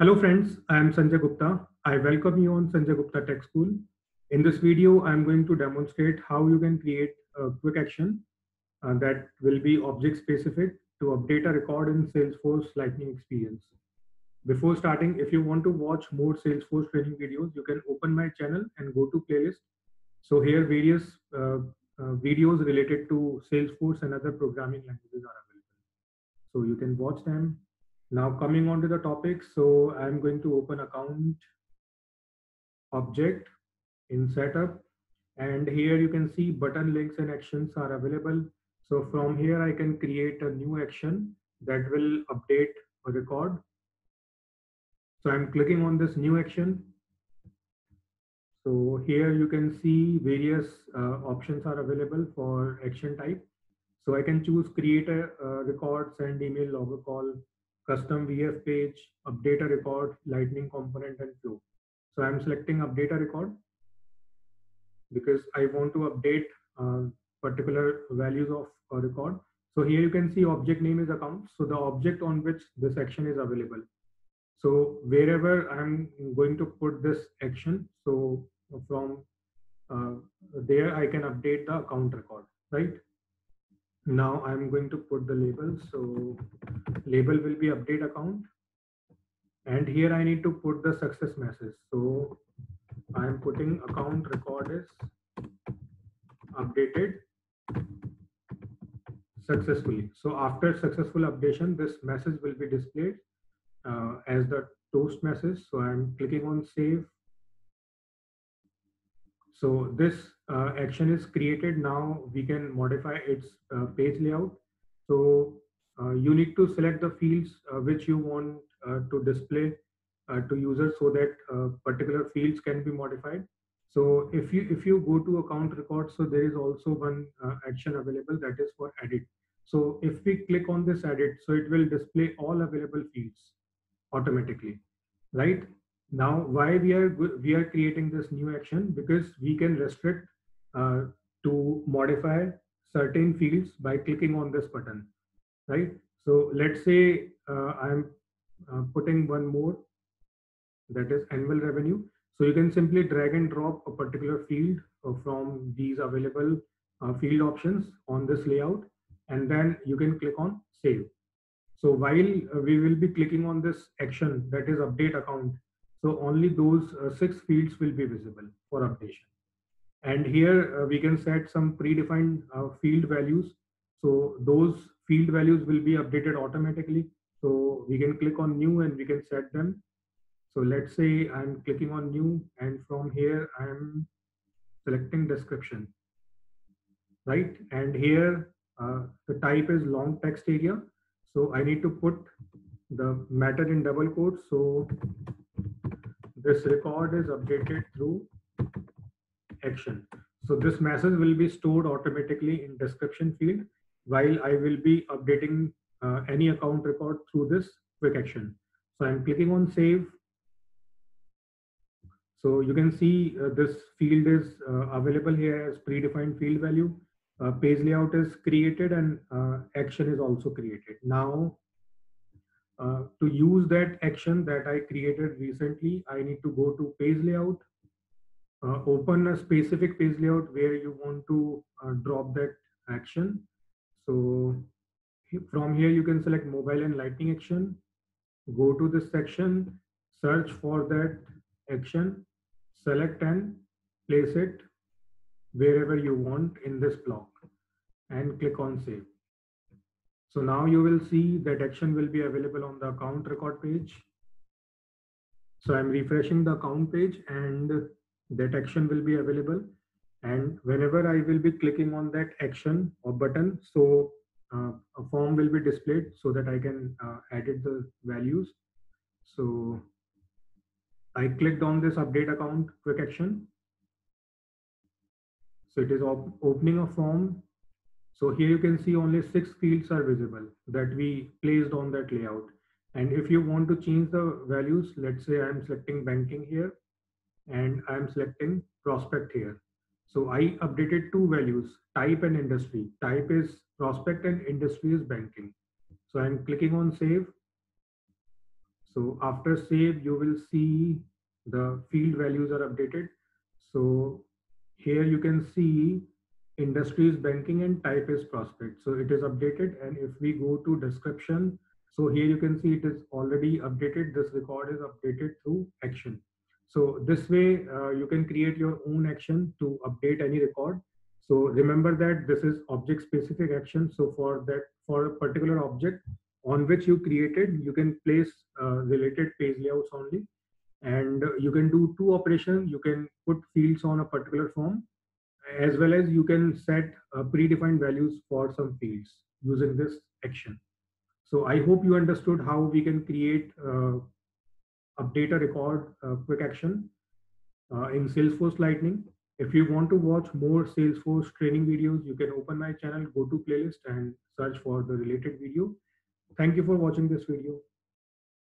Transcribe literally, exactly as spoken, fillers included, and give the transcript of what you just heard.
Hello friends, I am Sanjay Gupta. I welcome you on Sanjay Gupta Tech School. In this video, I am going to demonstrate how you can create a quick action uh, that will be object specific to update a record in Salesforce Lightning Experience. Before starting, if you want to watch more Salesforce training videos, you can open my channel and go to playlist. So here various uh, uh, videos related to Salesforce and other programming languages are available. So you can watch them. Now coming on to the topic, so I'm going to open account object in setup, and here you can see button links and actions are available. So from here I can create a new action that will update a record. So I'm clicking on this new action. So here you can see various uh, options are available for action type. So I can choose create a uh, record, send email, log a call, custom V F page, update a record, lightning component and flow. So I'm selecting update a record because I want to update uh, particular values of a record. So here you can see object name is account. So the object on which this action is available. So wherever I'm going to put this action, so from uh, there I can update the account record, right? Now I'm going to put the label, so label will be update account, and here I need to put the success message. So I'm putting account record is updated successfully. So after successful updation, this message will be displayed uh, as the toast message. So I'm clicking on save. So this uh, action is created. Now we can modify its uh, page layout. So uh, you need to select the fields uh, which you want uh, to display uh, to users so that uh, particular fields can be modified. So if you if you go to account record, so there is also one uh, action available that is for edit. So if we click on this edit, so it will display all available fields automatically, right? Now, why we are we are creating this new action? Because we can restrict uh, to modify certain fields by clicking on this button, right? So let's say uh, I'm uh, putting one more, that is annual revenue. So you can simply drag and drop a particular field uh, from these available uh, field options on this layout, and then you can click on save. So while uh, we will be clicking on this action, that is update account, so only those uh, six fields will be visible for updation. And here uh, we can set some predefined uh, field values. So those field values will be updated automatically. So we can click on new and we can set them. So let's say I'm clicking on new, and from here I'm selecting description, right? And here uh, the type is long text area. So I need to put the matter in double quotes. So this record is updated through action. So this message will be stored automatically in description field while I will be updating uh, any account record through this quick action. So I'm clicking on save. So you can see uh, this field is uh, available here as predefined field value. Uh, page layout is created and uh, action is also created. Now, Uh, to use that action that I created recently, I need to go to page layout, uh, open a specific page layout where you want to uh, drop that action. So from here, you can select mobile and lightning action, go to this section, search for that action, select and place it wherever you want in this block and click on save. So now you will see that action will be available on the account record page. So I'm refreshing the account page and that action will be available. And whenever I will be clicking on that action or button, so uh, a form will be displayed so that I can uh, edit the values. So I clicked on this update account quick action. So it is op- opening a form. So here you can see only six fields are visible that we placed on that layout. And if you want to change the values, let's say I'm selecting banking here and I'm selecting prospect here. So I updated two values, type and industry. Type is prospect and industry is banking. So I'm clicking on save. So after save, you will see the field values are updated. So here you can see industries, banking, and type is prospect. So it is updated. And if we go to description, so here you can see it is already updated. This record is updated through action. So this way uh, you can create your own action to update any record. So remember that this is object specific action. So for that, for a particular object on which you created, you can place uh, related page layouts only. And you can do two operations. You can put fields on a particular form, as well as you can set uh, predefined values for some fields using this action. So I hope you understood how we can create, uh, update a record, uh, quick action uh, in Salesforce Lightning. If you want to watch more Salesforce training videos, you can open my channel, go to playlist and search for the related video. Thank you for watching this video.